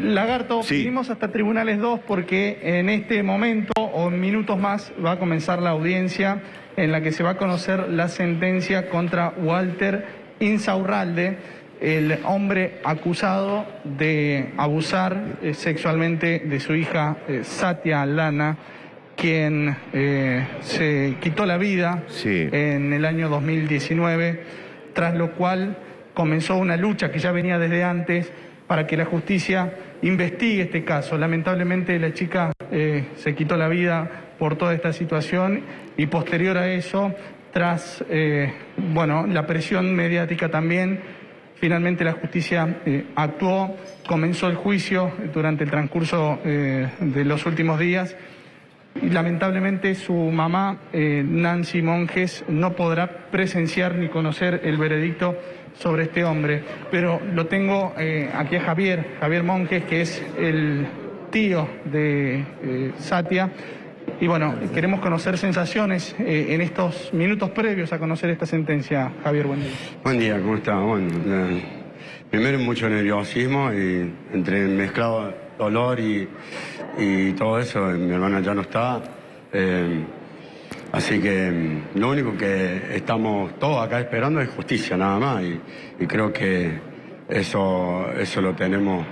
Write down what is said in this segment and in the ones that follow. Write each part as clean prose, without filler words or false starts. Lagarto, vinimos hasta Tribunales 2 porque en este momento o en minutos más va a comenzar la audiencia en la que se va a conocer la sentencia contra Walter Insaurralde, el hombre acusado de abusar sexualmente de su hija Sathya Alana, quien se quitó la vida en el año 2019, tras lo cual comenzó una lucha que ya venía desde antes para que la justicia investigue este caso. Lamentablemente la chica se quitó la vida por toda esta situación y posterior a eso, tras la presión mediática también, finalmente la justicia actuó, comenzó el juicio durante el transcurso de los últimos días y lamentablemente su mamá, Nancy Monjes, no podrá presenciar ni conocer el veredicto sobre este hombre, pero lo tengo aquí a Javier Monjes, que es el tío de Sathya, y bueno, queremos conocer sensaciones en estos minutos previos a conocer esta sentencia. Javier, buen día. Buen día, ¿cómo está? Bueno, primero mucho nerviosismo, y entre mezclado dolor y todo eso, mi hermana ya no está, así que lo único que estamos todos acá esperando es justicia, nada más. Y creo que eso lo tenemos.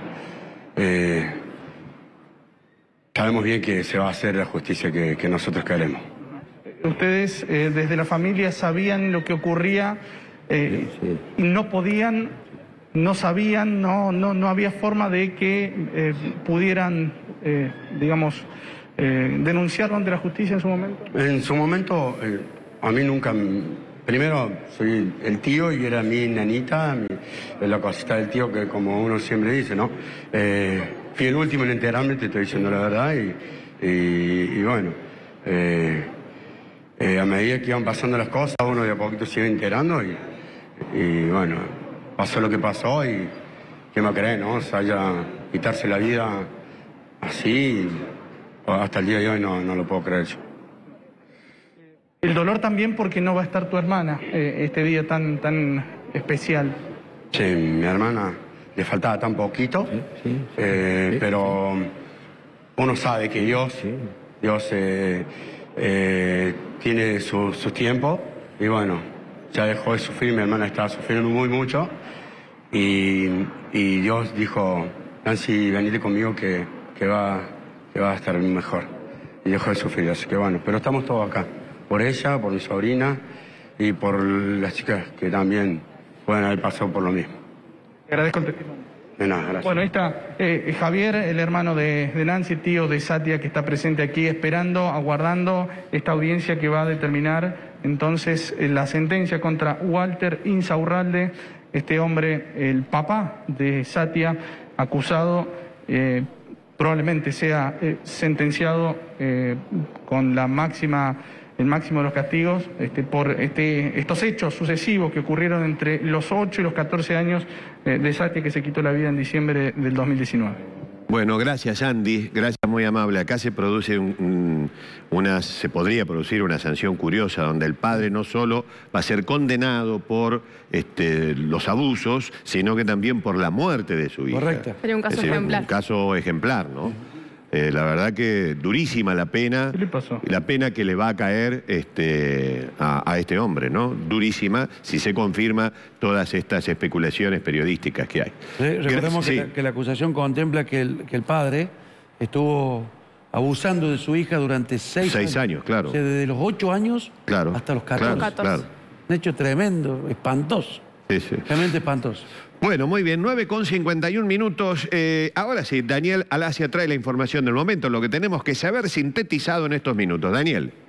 Sabemos bien que se va a hacer la justicia que nosotros queremos. Ustedes desde la familia sabían lo que ocurría, y no podían, no sabían, no había forma de que pudieran, digamos, ¿denunciaron ante la justicia en su momento? En su momento, a mí nunca. Primero, soy el tío y era mi nanita, la cosita del tío, que como uno siempre dice, ¿no? Fui el último en enterarme, te estoy diciendo la verdad, y bueno. A medida que iban pasando las cosas, uno de a poquito se iba enterando, y bueno, pasó lo que pasó, y ¿qué me crees, no? O sea, ya quitarse la vida así. Hasta el día de hoy no lo puedo creer yo. El dolor también porque no va a estar tu hermana este día tan especial. Sí, mi hermana le faltaba tan poquito, pero uno sabe que Dios tiene su tiempo, y bueno, ya dejó de sufrir, mi hermana estaba sufriendo mucho, y Dios dijo, Nancy, venite conmigo que va a estar mejor, y dejó de sufrir, así que bueno, pero estamos todos acá, por ella, por mi sobrina y por las chicas que también pueden haber pasado por lo mismo. Te agradezco el testimonio. De nada, gracias. Bueno, ahí está Javier, el hermano de Nancy, tío de Sathya, que está presente aquí esperando, aguardando esta audiencia que va a determinar entonces la sentencia contra Walter Insaurralde, este hombre, el papá de Sathya, acusado, probablemente sea sentenciado con el máximo de los castigos por estos hechos sucesivos que ocurrieron entre los 8 y los 14 años de Sathya, que se quitó la vida en diciembre del 2019. Bueno, gracias, Andy, gracias, muy amable. Acá se produce se podría producir una sanción curiosa donde el padre no solo va a ser condenado por los abusos, sino que también por la muerte de su hija. Correcto. Sería un caso ejemplar. Un caso ejemplar, ¿no? La verdad que durísima la pena. ¿Qué le pasó? La pena que le va a caer a este hombre, ¿no? Durísima, si se confirma todas estas especulaciones periodísticas que hay. Recordemos que la acusación contempla que el padre estuvo abusando de su hija durante 6 años. 6 años, claro. O sea, desde los 8 años hasta los 14. Claro. Un hecho tremendo, espantoso. Sí. Realmente espantoso. Bueno, muy bien, 9:51. Ahora sí, Daniel Alasia trae la información del momento, lo que tenemos que saber sintetizado en estos minutos. Daniel.